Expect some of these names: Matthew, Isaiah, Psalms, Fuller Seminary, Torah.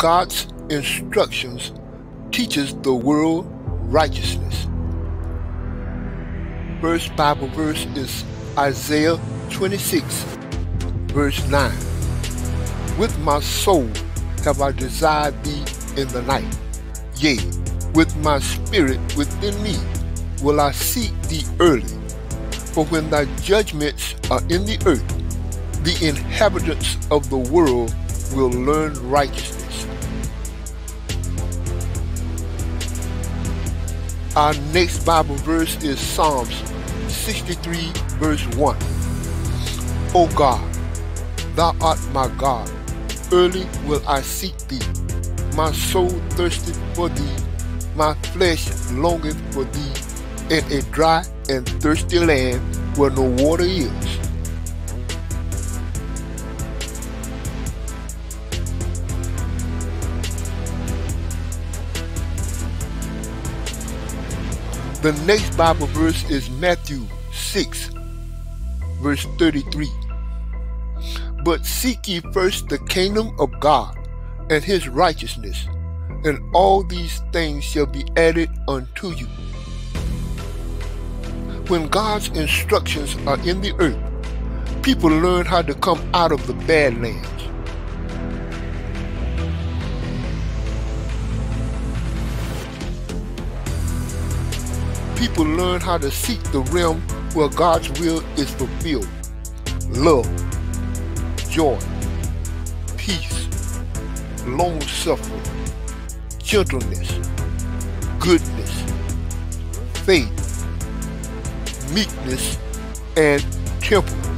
God's instructions teaches the world righteousness. First Bible verse is Isaiah 26, verse 9. With my soul have I desired thee in the night. Yea, with my spirit within me will I seek thee early. For when thy judgments are in the earth, the inhabitants of the world will learn righteousness. Our next Bible verse is Psalms 63, verse 1. O God, thou art my God, early will I seek thee. My soul thirsteth for thee, my flesh longeth for thee, in a dry and thirsty land where no water is. The next Bible verse is Matthew 6, verse 33. But seek ye first the kingdom of God and his righteousness, and all these things shall be added unto you. When God's instructions are in the earth, people learn how to come out of the badlands. People learn how to seek the realm where God's will is fulfilled. Love, joy, peace, long-suffering, gentleness, goodness, faith, meekness, and temperance.